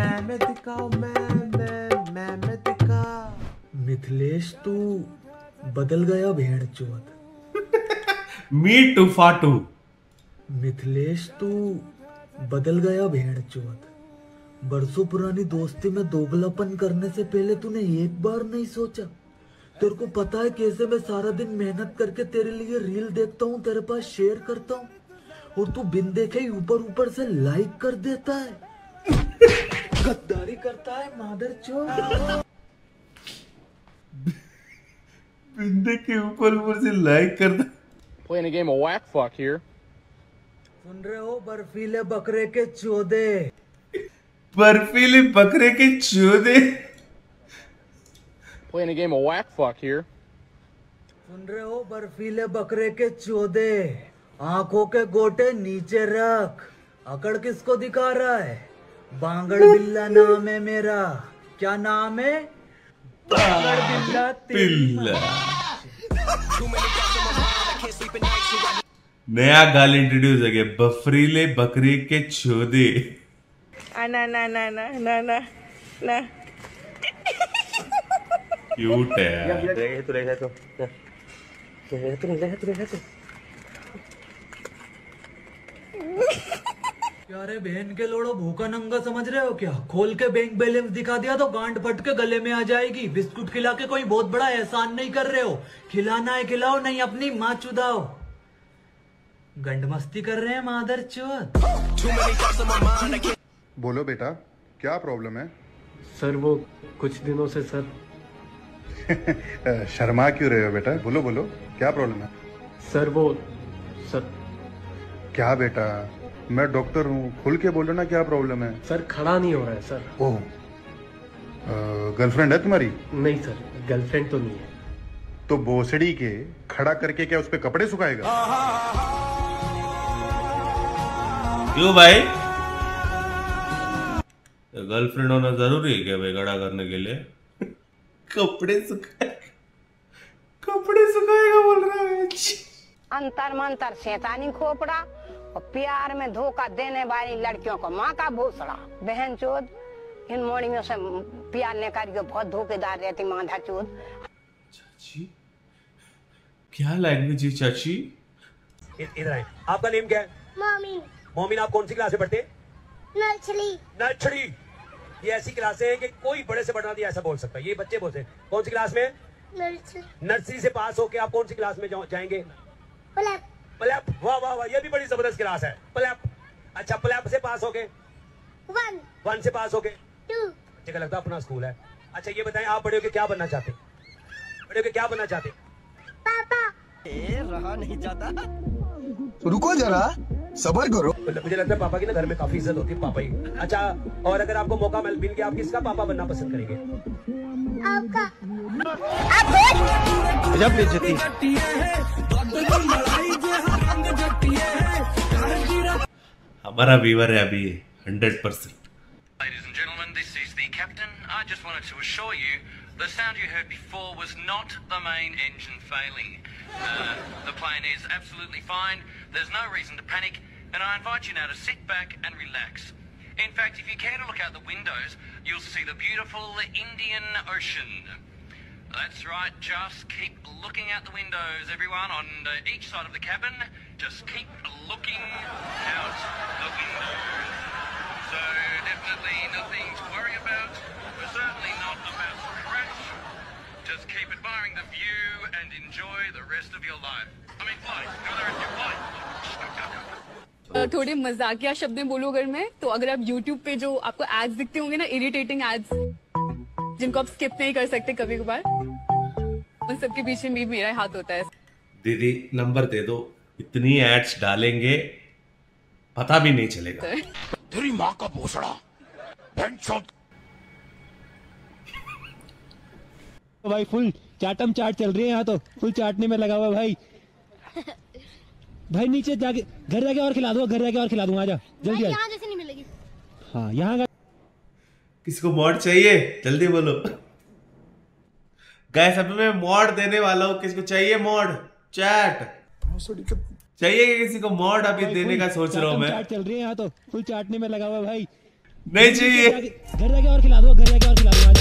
मैं दिखा। मिथिलेश तू बदल गया भेड़ चोद। मी टू फाटू। मिथिलेश तू बदल गया भेड़ चोद। बरसों पुरानी दोस्ती में दोगलापन करने से पहले तूने एक बार नहीं सोचा? तेरे को पता है कैसे मैं सारा दिन मेहनत करके तेरे लिए रील देखता हूँ, तेरे पास शेयर करता हूँ, और तू बिन देखे ही ऊपर ऊपर से लाइक कर देता है। गद्दारी करता है मादरचोद। बिन देखे ऊपर ऊपर से लाइक करता। Playing a game of whack fuck here. सुन रहे हो बर्फीले बकरे के चोदे। बर्फीले बकरे के चोदे। Playing a game of whack fuck here. सुन रहे हो बर्फीले बकरे के चोदे। आंखों के गोटे नीचे रख। अकड़ किसको दिखा रहा है? बागड़ बिल्ला नाम है मेरा। क्या नाम है? बागड़ बिल्ला तिल्ला। नया गाल इंट्रोड्यूस है, बफरीले बकरे के चोदे। ना ना ना ना ना ना ना। क्यूट है यार। तू रह गया तो। यारे बहन के लोड़ो, भूखा नंगा समझ रहे हो क्या? खोल के बैंक बैलेंस दिखा दिया तो गांड फट के गले में आ जाएगी। बिस्कुट खिला के कोई बहुत बड़ा एहसान नहीं कर रहे हो। खिलाना है खिलाओ, नहीं अपनी माँ चुदाओ। गंड मस्ती कर रहे हैं मादरचोद। बोलो बेटा, क्या प्रॉब्लम है? सर वो कुछ दिनों से सर। शर्मा क्यों रहे हो बेटा? बोलो क्या प्रॉब्लम है? सर वो सर। क्या बेटा, मैं डॉक्टर हूँ, खुल के बोलो ना क्या प्रॉब्लम है। सर खड़ा नहीं हो रहा है सर। ओह, गर्लफ्रेंड है तुम्हारी? नहीं सर, गर्लफ्रेंड तो नहीं है। तो बोसड़ी के खड़ा करके क्या उस पे कपड़े सुखाएगा? क्यों भाई, गर्लफ्रेंड होना जरूरी है क्या भाई खड़ा करने के लिए? कपड़े सुखाएगा बोल रहा है। अंतर मंतर शैतानी खोपड़ा और प्यार में धोखा देने वाली लड़कियों को माँ का भूसड़ा। बहन चोद, इन मोड़ियों से प्यार ने करियो, बहुत धोखेदार रहती माधा चोद। चाची क्या लैंग्वेज है चाची? इधर आए। आपका नेम क्या है? मम्मी। मोमिन, आप कौन सी क्लास में पढ़ते हैं? नर्सरी। ये ऐसी क्लासें हैं कि कोई बड़े से पढ़ना नहीं ऐसा बोल सकता। ये बच्चे बोलते हैं। कौन सी क्लास में? नर्सरी से पास होके आप कौन सी क्लास में जाएंगे? प्लैप। वाह वाह वाह, ये भी बड़ी जबरदस्त क्लास है, प्लैप। अच्छा, प्लैप से पास होके वन से पास होके टू। मुझे लगता है अपना स्कूल है। अच्छा ये बताएं, आप बड़े होके क्या बनना चाहते? पापा। रहा नहीं जाता, रुको जरा, सबर करो। मुझे लगता है पापा की ना घर में काफी इज्जत होती है, पापा ही। अच्छा, और अगर आपको मौका मिल गया, आप किसका पापा बनना पसंद करेंगे? आपका। हमारा व्यूअर है अभी 100%। Ladies and gentlemen, this is the captain. I just wanted to assure you, the sound you heard before was not the main engine failing. The plane is absolutely fine. There's no reason to panic, and I invite you now to sit back and relax. In fact, if you care to look out the windows, you'll see the beautiful Indian Ocean. That's right, just keep looking out the windows, everyone, on each side of the cabin. Just keep looking out the windows. So definitely nothing to worry about. We're certainly not about to crash. Just keep admiring the view and enjoy the rest of your life. I mean, flight. Enjoy the rest of your life. थोड़े मजाकिया शब्द में बोलूं अगर मैं, तो अगर आप YouTube पे जो आपको एड्स दिखते होंगे ना, इरिटेटिंग एड्स, जिनको आप स्किप नहीं कर सकते कभी कभार, उन सबके बीच में भी मेरा हाथ होता है। दीदी नंबर दे दो, इतनी एड्स डालेंगे पता भी नहीं चलेगा। तेरी माँ का भोसड़ा। भाई फुल चाटम चाट चल रही है यहाँ, तो फुल चाटने में लगा हुआ भाई। भाई नीचे जाके घर जाके और खिला दूंगा। आजा जल्दी। यहाँ जैसे नहीं मिलेगी। हाँ यहाँ किसको मॉड चाहिए जल्दी बोलो। गाइस अभी मैं मॉड देने वाला हूँ। किसको चाहिए मॉड चैट? चाहिए किसी को मॉड? अभी देने का सोच रहा हूँ मैं। चाट चल रही है यहाँ, तो फुल चाटने में लगा हुआ भाई। नहीं चाहिए। घर जाके और खिला दो, घर जाके और खिला दो।